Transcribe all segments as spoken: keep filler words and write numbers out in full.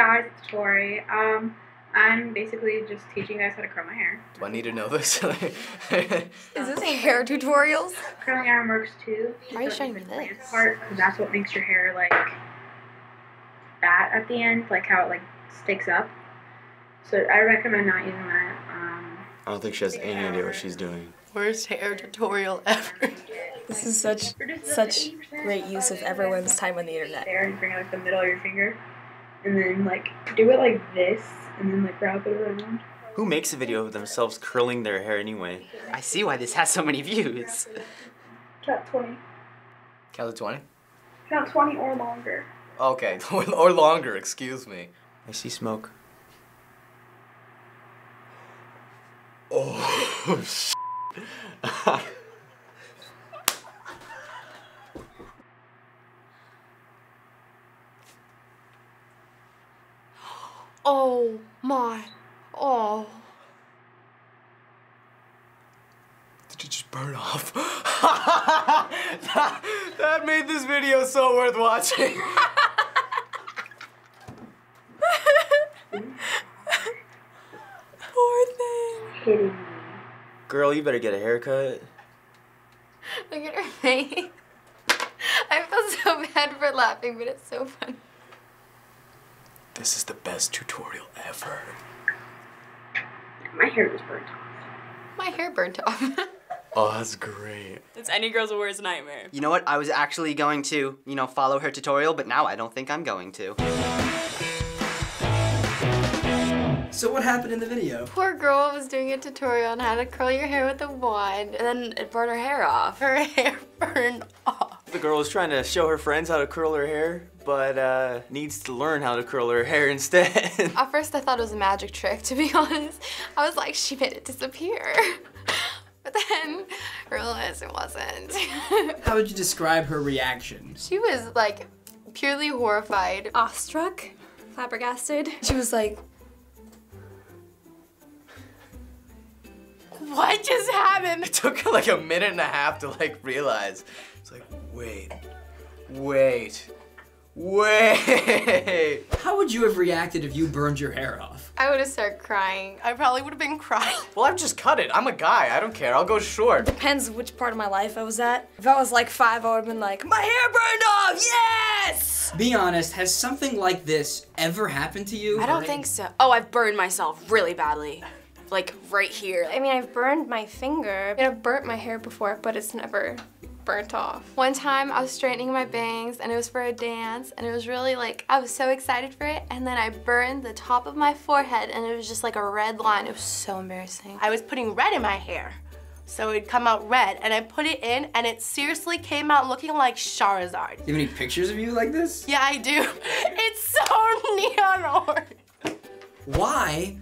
guys, it's Tori. Um, I'm basically just teaching you guys how to curl my hair. Do I need to know this? Is this hair tutorials? Curling iron works too. Why are you showing me this? Because that's what makes your hair like that at the end, like how it like sticks up. So I recommend not using that. Um, I don't think she has any idea what she's doing. Worst hair tutorial ever. This is such such great use of everyone's time on the internet. There, and bring out like the middle of your finger, and then like do it like this, and then like wrap it around. Who makes a video of themselves curling their hair anyway? I see why this has so many views. Count twenty. Count to twenty. Count twenty or longer. Okay, or longer. Excuse me. I see smoke. Oh shit. Oh my, oh. Did it just burn off? that, that made this video so worth watching. Poor thing. Girl, you better get a haircut. Look at her face. I feel so bad for laughing, but it's so funny. This is the best tutorial ever. My hair was burnt off. My hair burnt off. Oh, that's great. It's any girl's worst nightmare. You know what? I was actually going to, you know, follow her tutorial, but now I don't think I'm going to. So what happened in the video? Poor girl was doing a tutorial on how to curl your hair with a wand, and then it burned her hair off. Her hair burned off. The girl was trying to show her friends how to curl her hair, but uh, needs to learn how to curl her hair instead. At first I thought it was a magic trick, to be honest. I was like, she made it disappear. But then I realized it wasn't. How would you describe her reaction? She was like purely horrified. Awestruck, flabbergasted. She was like, what just happened? It took her like a minute and a half to like realize. It's like, wait, wait, wait. How would you have reacted if you burned your hair off? I would have started crying. I probably would have been crying. Well, I've just cut it. I'm a guy. I don't care. I'll go short. Depends which part of my life I was at. If I was like five, I would have been like, my hair burned off, yes! Be honest, has something like this ever happened to you? I don't think so. Oh, I've burned myself really badly. Like right here. I mean, I've burned my finger. And I've burnt my hair before, but it's never burnt off. One time I was straightening my bangs and it was for a dance and it was really like, I was so excited for it. And then I burned the top of my forehead and it was just like a red line. It was so embarrassing. I was putting red in my hair. So it'd come out red and I put it in and it seriously came out looking like Charizard. Do you have any pictures of you like this? Yeah, I do. It's so neon orange. Why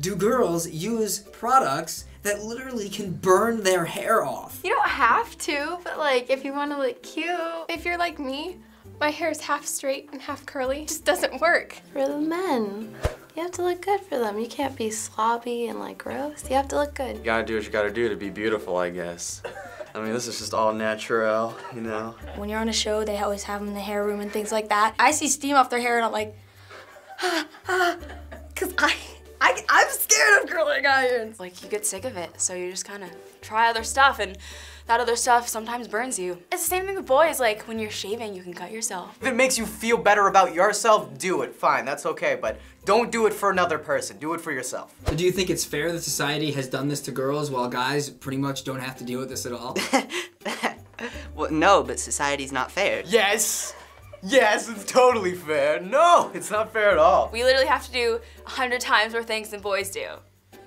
do girls use products that literally can burn their hair off? You don't have to, but like if you want to look cute. If you're like me, my hair is half straight and half curly. It just doesn't work. For the men, you have to look good for them. You can't be sloppy and like gross. You have to look good. You gotta do what you gotta do to be beautiful, I guess. I mean, this is just all natural, you know? When you're on a show, they always have them in the hair room and things like that. I see steam off their hair and I'm like, ah, ah, cause I, I, I'm scared of curling irons. Like, you get sick of it, so you just kind of try other stuff, and that other stuff sometimes burns you. It's the same thing with boys. Like, when you're shaving, you can cut yourself. If it makes you feel better about yourself, do it. Fine, that's okay, but don't do it for another person. Do it for yourself. So do you think it's fair that society has done this to girls while guys pretty much don't have to deal with this at all? Well, no, but society's not fair. Yes! Yes, it's totally fair. No, it's not fair at all. We literally have to do a hundred times more things than boys do.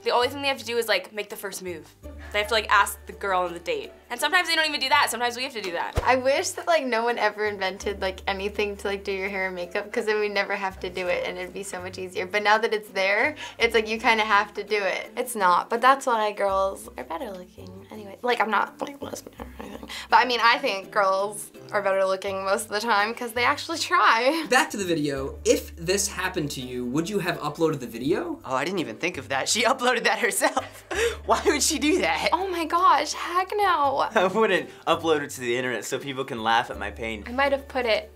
The only thing they have to do is like make the first move. They have to like ask the girl on the date. And sometimes they don't even do that. Sometimes we have to do that. I wish that like no one ever invented like anything to like do your hair and makeup, because then we never have to do it and it'd be so much easier. But now that it's there, it's like you kind of have to do it. It's not, but that's why girls are better looking. Anyway, like I'm not like lesbian or anything. But I mean, I think girls are better looking most of the time because they actually try. Back to the video. If this happened to you, would you have uploaded the video? Oh, I didn't even think of that. She uploaded that herself. Why would she do that? Oh my gosh, heck no. I wouldn't upload it to the internet so people can laugh at my pain. I might have put it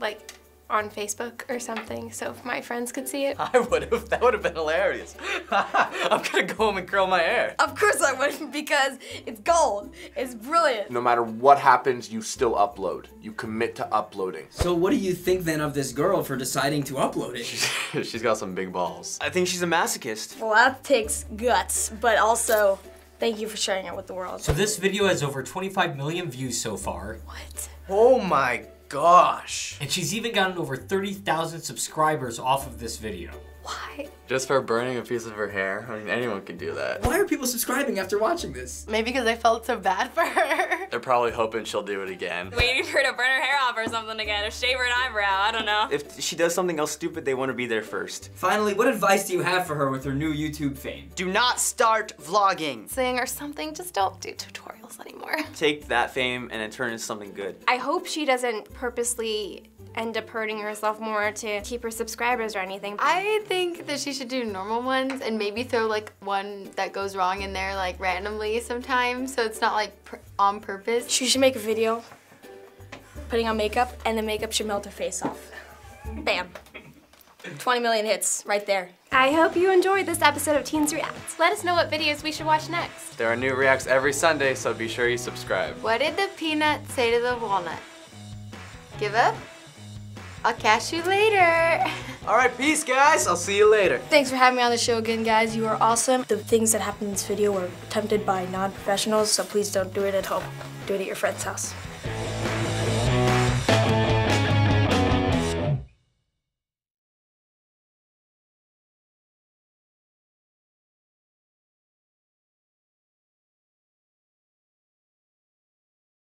like on Facebook or something so if my friends could see it. I would have. That would have been hilarious. I'm gonna go home and curl my hair. Of course I would, because it's gold. It's brilliant. No matter what happens, you still upload. You commit to uploading. So what do you think then of this girl for deciding to upload it? She's got some big balls. I think she's a masochist. Well, that takes guts, but also thank you for sharing it with the world. So this video has over twenty-five million views so far. What? Oh my gosh. And she's even gotten over thirty thousand subscribers off of this video. Why? Just for burning a piece of her hair? I mean, anyone could do that. Why are people subscribing after watching this? Maybe because they felt so bad for her. They're probably hoping she'll do it again. Waiting for her to burn her hair off or something again, or shave her an eyebrow, I don't know. If she does something else stupid, they want to be there first. Finally, what advice do you have for her with her new YouTube fame? Do not start vlogging. Sing or something, just don't do tutorials anymore. Take that fame and then turn it into something good. I hope she doesn't purposely end up hurting herself more to keep her subscribers or anything. I think that she should do normal ones and maybe throw like one that goes wrong in there like randomly sometimes, so it's not like pr on purpose. She should make a video putting on makeup and the makeup should melt her face off. Bam. twenty million hits right there. I hope you enjoyed this episode of Teens React. Let us know what videos we should watch next. There are new reacts every Sunday, so be sure you subscribe. What did the peanut say to the walnut? Give up? I'll catch you later. All right, peace, guys. I'll see you later. Thanks for having me on the show again, guys. You are awesome. The things that happened in this video were attempted by non-professionals, so please don't do it at home. Do it at your friend's house.